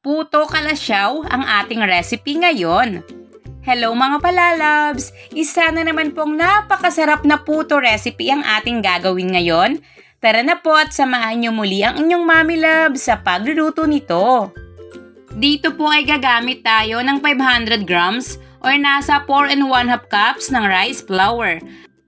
Puto Calasiao ang ating recipe ngayon. Hello mga palalabs! Isa na naman pong napakasarap na puto recipe ang ating gagawin ngayon. Tara na po at samahan niyo muli ang inyong mommy love sa pagluluto nito. Dito po ay gagamit tayo ng 500 grams or nasa 4 1/2 cups ng rice flour.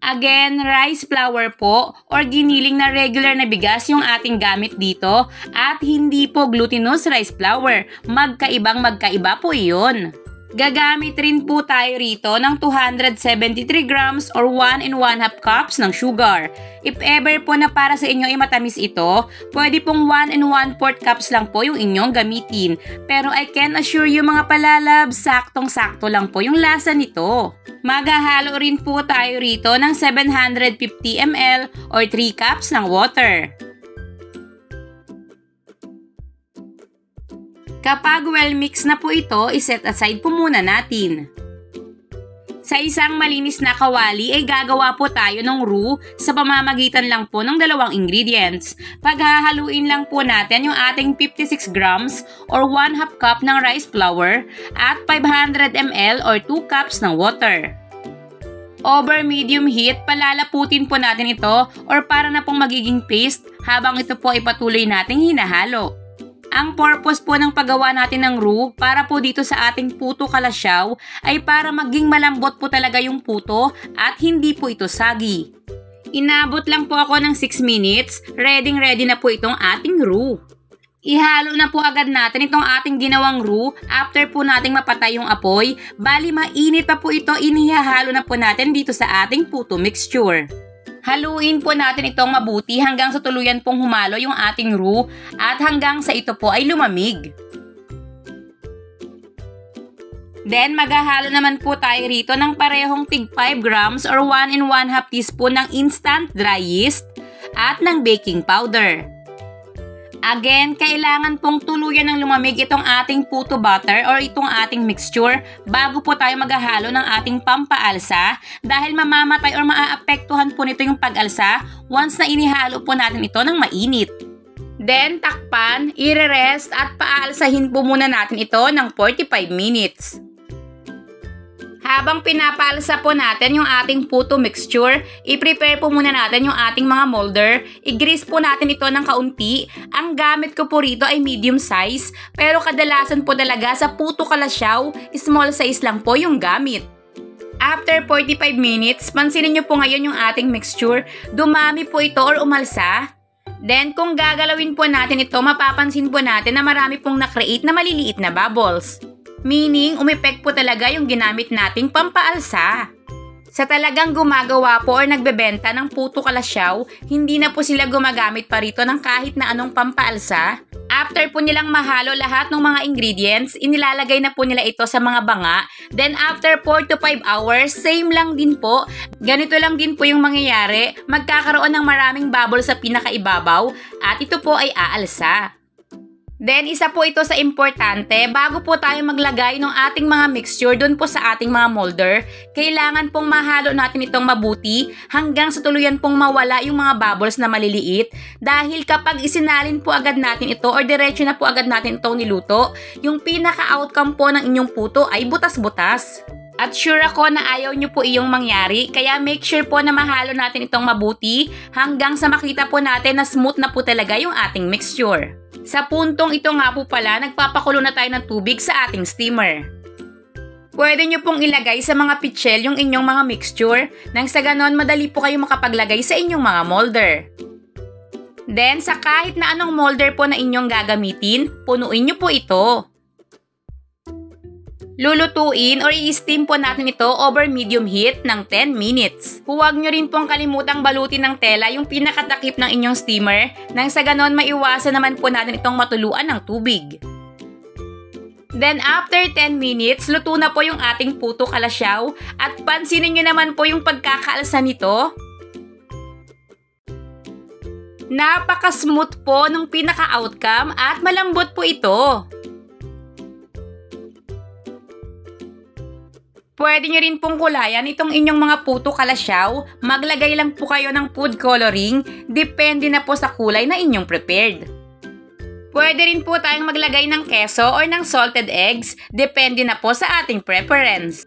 Again, rice flour po or giniling na regular na bigas yung ating gamit dito at hindi po glutinous rice flour. Magkaiba po iyon. Gagamit rin po tayo rito ng 273 grams or 1 1/2 cups ng sugar. If ever po na para sa inyo ay matamis ito, pwede pong 1 1/4 cups lang po yung inyong gamitin. Pero I can assure you mga palalab, saktong-sakto lang po yung lasa nito. Maghahalo rin po tayo rito ng 750 ml or 3 cups ng water. Kapag well mix na po ito, iset aside po muna natin. Sa isang malinis na kawali ay gagawa po tayo ng roux sa pamamagitan lang po ng dalawang ingredients. Paghahaluin lang po natin yung ating 56 grams or 1/2 cup ng rice flour at 500 ml or 2 cups ng water. Over medium heat, palalaputin po natin ito or para na pong magiging paste habang ito po ay patuloy nating hinahalo. Ang purpose po ng paggawa natin ng roux para po dito sa ating puto calasiao ay para maging malambot po talaga yung puto at hindi po ito sagi. Inabot lang po ako ng 6 minutes, ready na po itong ating roux. Ihalo na po agad natin itong ating ginawang roux after po nating mapatay yung apoy, bali mainit pa po ito, inihahalo na po natin dito sa ating puto mixture. Haluin po natin itong mabuti hanggang sa tuluyan pong humalo yung ating roux at hanggang sa ito po ay lumamig. Then maghahalo naman po tayo rito ng parehong tig 5 grams or 1 1/2 teaspoon ng instant dry yeast at ng baking powder. Again, kailangan pong tuluyan ng lumamig itong ating puto butter or itong ating mixture bago po tayo maghahalo ng ating pampaalsa dahil mamamatay or maaapektuhan po nito yung pag-alsa once na inihalo po natin ito ng mainit. Then, takpan, i-rest at paalsahin po muna natin ito ng 45 minutes. Habang pinapaalsa po natin yung ating puto mixture, i-prepare po muna natin yung ating mga molder. I-grease po natin ito ng kaunti. Ang gamit ko po rito ay medium size, pero kadalasan po talaga sa puto calasiao, small size lang po yung gamit. After 45 minutes, pansinin nyo po ngayon yung ating mixture. Dumami po ito or umalsa. Then kung gagalawin po natin ito, mapapansin po natin na marami pong na-create na maliliit na bubbles. Meaning, umepek po talaga yung ginamit nating pampaalsa. Sa talagang gumagawa po o nagbebenta ng puto calasiao, hindi na po sila gumagamit pa rito ng kahit na anong pampaalsa. After po nilang mahalo lahat ng mga ingredients, inilalagay na po nila ito sa mga banga. Then after 4 to 5 hours, same lang din po. Ganito lang din po yung mangyayari. Magkakaroon ng maraming bubble sa pinakaibabaw at ito po ay aalsa. Then, isa po ito sa importante, bago po tayo maglagay ng ating mga mixture doon po sa ating mga molder, kailangan pong mahalo natin itong mabuti hanggang sa tuluyan pong mawala yung mga bubbles na maliliit dahil kapag isinalin po agad natin ito or diretso na po agad natin itong niluto, yung pinaka-outcome po ng inyong puto ay butas-butas. At sure ako na ayaw nyo po iyong mangyari, kaya make sure po na mahalo natin itong mabuti hanggang sa makita po natin na smooth na po talaga yung ating mixture. Sa puntong ito nga po pala, nagpapakulo na tayo ng tubig sa ating steamer. Pwede nyo pong ilagay sa mga pitchel yung inyong mga mixture, nang sa ganon madali po kayo makapaglagay sa inyong mga molder. Then, sa kahit na anong molder po na inyong gagamitin, punuin nyo po ito. Lulutuin or i-steam po natin ito over medium heat ng 10 minutes. Huwag nyo rin pong kalimutang balutin ng tela yung pinakatakip ng inyong steamer nang sa ganon maiwasan naman po natin itong matuluan ng tubig. Then after 10 minutes, luto na po yung ating puto calasiao at pansinin nyo naman po yung pagkakaalsa nito. Napaka-smooth po ng pinaka-outcome at malambot po ito. Pwede nyo rin pong kulayan itong inyong mga puto calasiao. Maglagay lang po kayo ng food coloring, depende na po sa kulay na inyong prepared. Pwede rin po tayong maglagay ng keso or ng salted eggs, depende na po sa ating preference.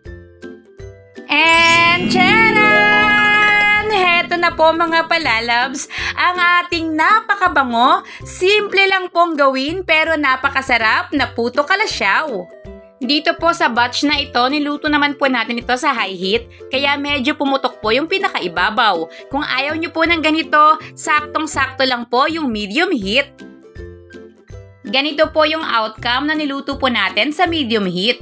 And charan! Heto na po mga palalabs, ang ating napakabango, simple lang pong gawin pero napakasarap na puto calasiao. Dito po sa batch na ito, niluto naman po natin ito sa high heat, kaya medyo pumutok po yung pinakaibabaw. Kung ayaw nyo po ng ganito, saktong-sakto lang po yung medium heat. Ganito po yung outcome na niluto po natin sa medium heat.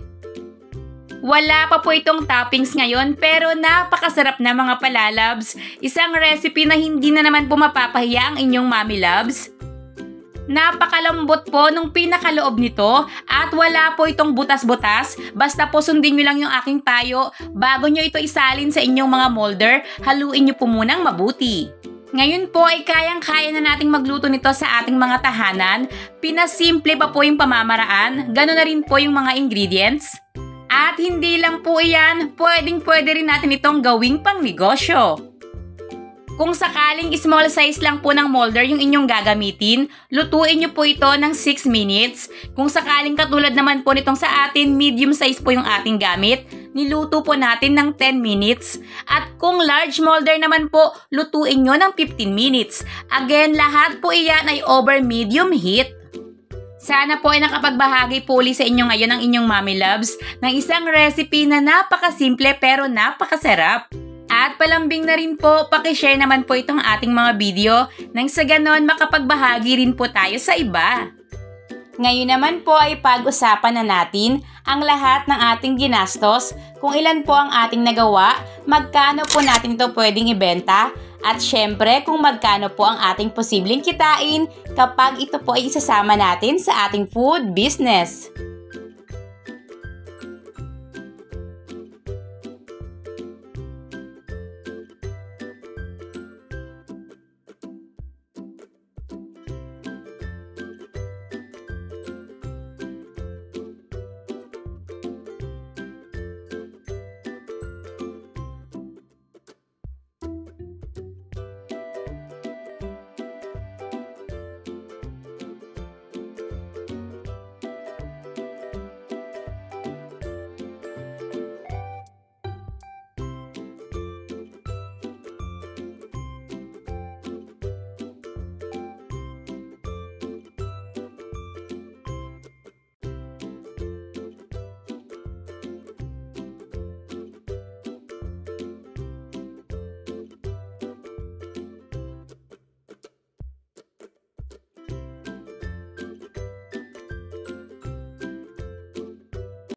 Wala pa po itong toppings ngayon pero napakasarap na mga palalabs. Isang recipe na hindi na naman po mapapahiya ang inyong mommy loves. Napakalambot po nung pinakaloob nito at wala po itong butas-butas. Basta po sundin nyo lang yung aking payo. Bago nyo ito isalin sa inyong mga molder, haluin nyo po munang mabuti. Ngayon po ay kayang-kaya na nating magluto nito sa ating mga tahanan. Pinasimple pa po yung pamamaraan, gano'n na rin po yung mga ingredients. At hindi lang po iyan, pwedeng-pwede rin natin itong gawing pangnegosyo. Kung sakaling small size lang po ng molder yung inyong gagamitin, lutuin nyo po ito ng 6 minutes. Kung sakaling katulad naman po nitong sa atin, medium size po yung ating gamit, niluto po natin ng 10 minutes. At kung large molder naman po, lutuin nyo ng 15 minutes. Again, lahat po iyan ay over medium heat. Sana po ay nakapagbahagi po ulit sa inyo ngayon ang inyong mommy loves ng isang recipe na napakasimple pero napakasarap. At palambing na rin po, pakishare naman po itong ating mga video nang sa ganon makapagbahagi rin po tayo sa iba. Ngayon naman po ay pag-usapan na natin ang lahat ng ating ginastos, kung ilan po ang ating nagawa, magkano po natin ito pwedeng ibenta, at syempre kung magkano po ang ating posibleng kitain kapag ito po ay isasama natin sa ating food business.